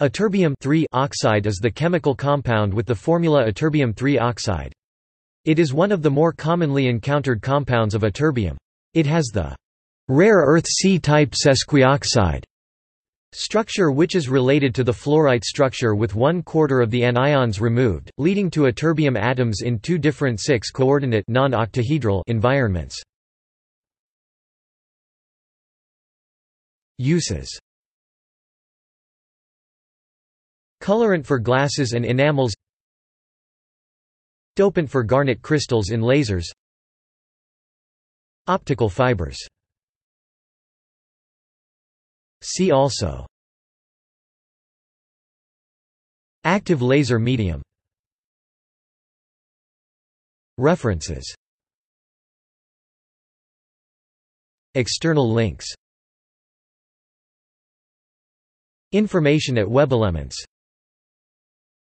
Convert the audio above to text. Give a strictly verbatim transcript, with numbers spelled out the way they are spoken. Ytterbium oxide is the chemical compound with the formula ytterbium three oxide. It is one of the more commonly encountered compounds of ytterbium. It has the rare earth C-type sesquioxide structure, which is related to the fluorite structure with one quarter of the anions removed, leading to ytterbium atoms in two different six-coordinate non-octahedral environments. Uses: colorant for glasses and enamels, dopant for garnet crystals in lasers, optical fibers. See also: active laser medium. References. External links. Information at WebElements.